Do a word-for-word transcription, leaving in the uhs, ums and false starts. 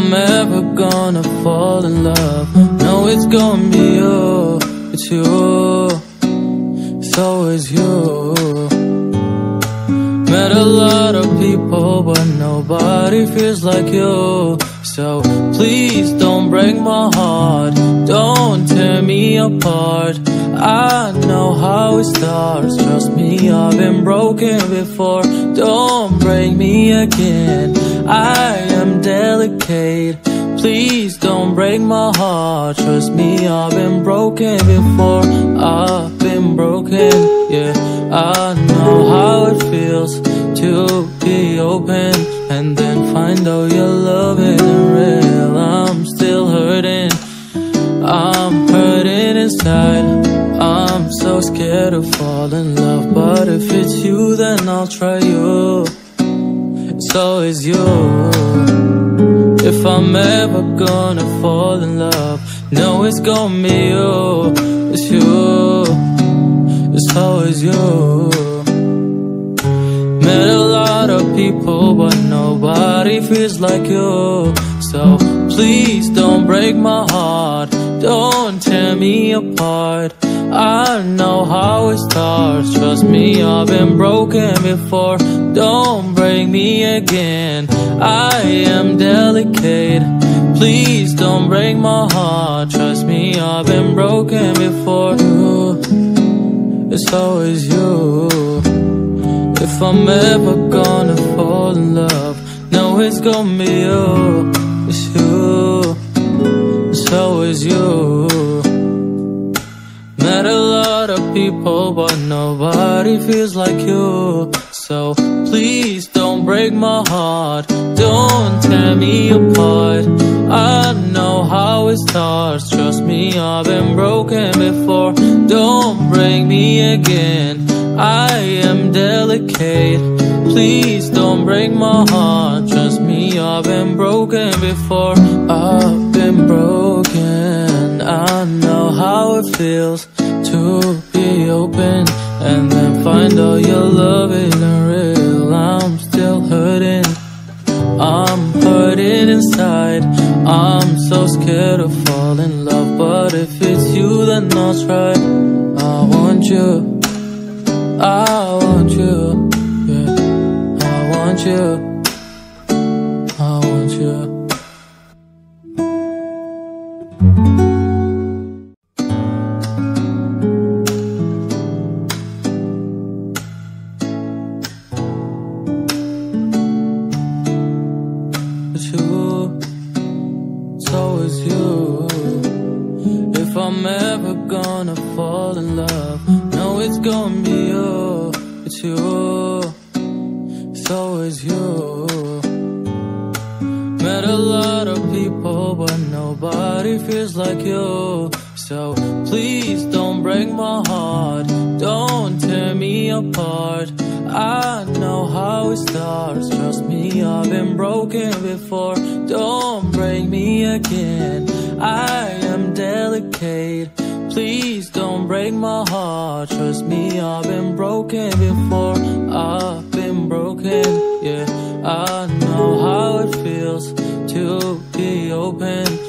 I'm ever gonna fall in love. No, it's gonna be you, it's you, it's always you. Met a lot of people, but nobody feels like you. So please don't break my heart, don't tear me apart. I know how it starts, trust me, I've been broken before. Don't break me again, I am delicate. Please don't break my heart, trust me, I've been broken before. I've been broken, yeah, I know how it feels to be open and then find out you're loving and real. I'm still hurting, I'm hurting inside. I'm so scared to fall in love, but if it's you, then I'll try you. It's always you. If I'm ever gonna fall in love, no, it's gonna be you. It's you, it's always you. Met a lot of people, but nobody feels like you. So please don't break my heart, don't tear me apart. I know how it starts, trust me, I've been broken before. Don't break me again, I am delicate. Please don't break my heart, trust me, I've been broken before. It's always you. If I'm ever gonna fall in love, no, it's gonna be you. It's you, it's always you. Met a lot of people, but nobody feels like you. So please don't break my heart, don't tear me apart. I know how it starts, trust me, I've been broken before. Don't break me again, I am delicate. Please don't break my heart, trust me, I've been broken before. I've been broken, I know how it feels to be open and then find out your love isn't real. I'm still hurting, I'm hurting inside. I'm so scared to fall in love, but if it's you, then I'll try. I want you, I want you, yeah. I want you, I want you. Open